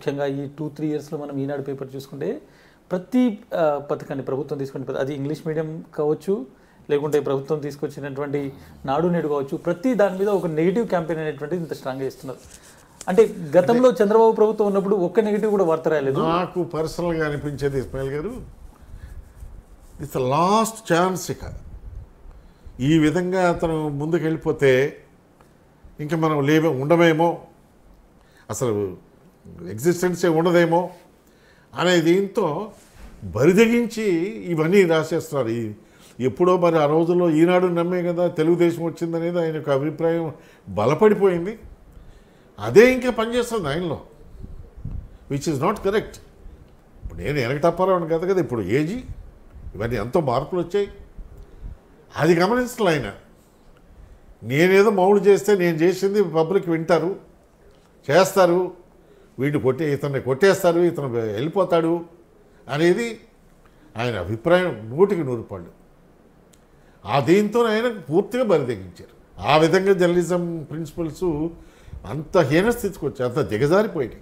ముఖ్యంగా ఈ 2-3 ఇయర్స్లో మనం ఈనాడు పేపర్ చూసుకుంటే ప్రతి పథకాన్ని ప్రభుత్వం తీసుకునే అది ఇంగ్లీష్ మీడియం కావచ్చు లేకుంటే ప్రభుత్వం తీసుకొచ్చినటువంటి నాడు నేడు కావచ్చు ప్రతి దాని మీద ఒక నెగిటివ్ క్యాంపెయిన్ అనేటువంటిది ఇంత స్ట్రాంగ్గా ఇస్తున్నారు. అంటే గతంలో చంద్రబాబు ప్రభుత్వం ఉన్నప్పుడు ఒక్క నెగిటివ్ కూడా వార్త రాయలేదు. నాకు పర్సనల్గా అనిపించేది ఇస్మాయిల్ గారు, ఇట్స్ ద లాస్ట్ ఛాన్స్. ఇక ఈ విధంగా అతను ముందుకు వెళ్ళిపోతే ఇంకా మనం ఉండమేమో, అసలు ఎగ్జిస్టెన్సే ఉండదేమో అనే దీంతో బరిదగించి ఇవన్నీ రాసేస్తున్నారు. ఎప్పుడో మరి ఆ రోజుల్లో ఈనాడు నమ్మే కదా తెలుగుదేశం వచ్చిందనేది ఆయన యొక్క అభిప్రాయం బలపడిపోయింది. అదే ఇంకా పనిచేస్తుంది ఆయనలో, విచ్ ఈజ్ నాట్ కరెక్ట్. ఇప్పుడు నేను వెనకటప్పారావు కదా కదా, ఇప్పుడు ఏజీ ఇవన్నీ ఎంతో మార్పులు వచ్చాయి, అది గమనించలే ఆయన. నేనేదో మౌలు చేస్తే నేను చేసింది పబ్లిక్ వింటారు, చేస్తారు, వీడు ఇతన్ని కొట్టేస్తారు, ఇతను వెళ్ళిపోతాడు అనేది ఆయన అభిప్రాయం 100% ఆ దీంతో ఆయన పూర్తిగా బరిదెగించారు. ఆ విధంగా జర్నలిజం ప్రిన్సిపల్స్ అంత హీనస్థితికి వచ్చాయి, అంత దిగజారిపోయాయి.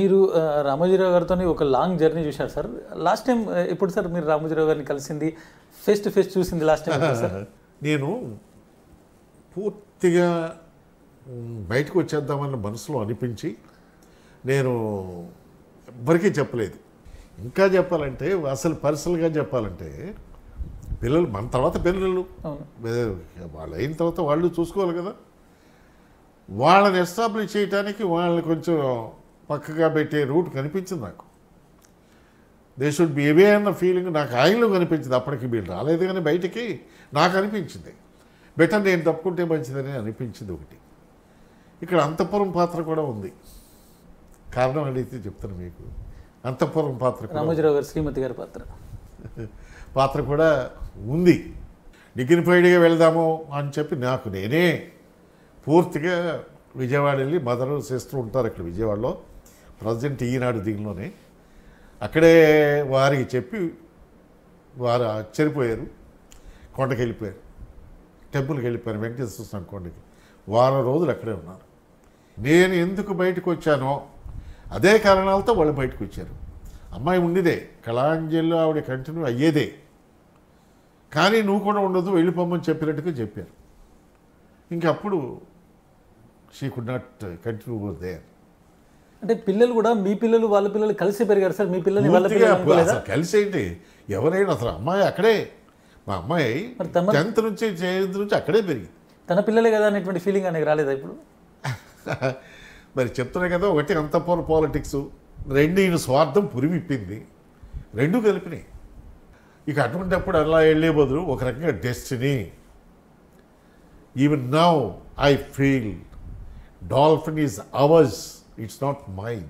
మీరు రామోజీరావు గారితో ఒక లాంగ్ జర్నీ చూశారు సార్. లాస్ట్ టైం ఎప్పుడు సార్ మీరు రామోజీరావు గారిని కలిసింది, ఫేస్ టు ఫేస్ చూసింది లాస్ట్ టైం సార్? నేను పూర్తిగా బయటకు వచ్చేద్దామన్న మనసులో అనిపించి నేను ఎవరికీ చెప్పలేదు. ఇంకా చెప్పాలంటే అసలు పర్సనల్గా చెప్పాలంటే పిల్లలు మన తర్వాత పిల్లలు వాళ్ళు అయిన తర్వాత వాళ్ళు చూసుకోవాలి కదా, వాళ్ళని ఎస్టాబ్లిష్ చేయడానికి వాళ్ళని కొంచెం పక్కగా పెట్టే రూట్ కనిపించింది నాకు. దే షుడ్ బి అవే అన్న ఫీలింగ్ నాకు ఆయనలో కనిపించింది. అప్పటికి వీళ్ళు రాలేదు కానీ బయటికి నాకు అనిపించింది బెటర్ నేను తప్పుకుంటే మంచిదని అనిపించింది. ఒకటి ఇక్కడ అంతఃపురం పాత్ర కూడా ఉంది. కారణం అడిగితే చెప్తాను మీకు. అంతఃపురం పాత్ర రామోజీరావు గారు శ్రీమతి గారి పాత్ర కూడా ఉంది. డిగ్నిఫైడ్గా వెళ్దాము అని చెప్పి నాకు నేనే పూర్తిగా విజయవాడ వెళ్ళి మదర్ సిస్టర్ ఉంటారు అక్కడ విజయవాడలో, ప్రజెంట్ ఈనాడు దీనిలోనే, అక్కడే వారికి చెప్పి వారు ఆశ్చర్యపోయారు. కొండకి వెళ్ళిపోయారు, టెంపుల్కి వెళ్ళిపోయారు, వెంకటేశ్వర స్వామి కొండకి. వారం రోజులు అక్కడే ఉన్నారు. నేను ఎందుకు బయటకు వచ్చానో అదే కారణాలతో వాళ్ళు బయటకు వచ్చారు. అమ్మాయి ఉండిదే కళాంజలిలో, ఆవిడ కంటిన్యూ అయ్యేదే, కానీ నువ్వు కూడా ఉండదు వెళ్ళిపోమని చెప్పినట్టుగా చెప్పారు. ఇంకప్పుడు she could not continue go there. అంటే పిల్లలు కూడా మీ పిల్లలు వాళ్ళ పిల్లలు కలిసి పెరిగారు సార్? మీ పిల్లలు అసలు కలిసి ఏంటి ఎవరైనా అసలు అమ్మాయి అక్కడే, మా అమ్మాయి 10th నుంచి 7th అక్కడే పెరిగింది. తన పిల్లలే కదా అనేటువంటి ఫీలింగ్ అనేది రాలేదా? ఇప్పుడు మరి చెప్తున్నాయి కదా, ఒకటి అంతఃపుర పాలిటిక్స్, రెండు ఈయన స్వార్థం పురివిప్పింది, రెండు కలిపినాయి. ఇక అటువంటిప్పుడు అలా వెళ్ళే బదులు ఒక రకంగా destiny. Even now I feel dolphin is hours, it's not mine.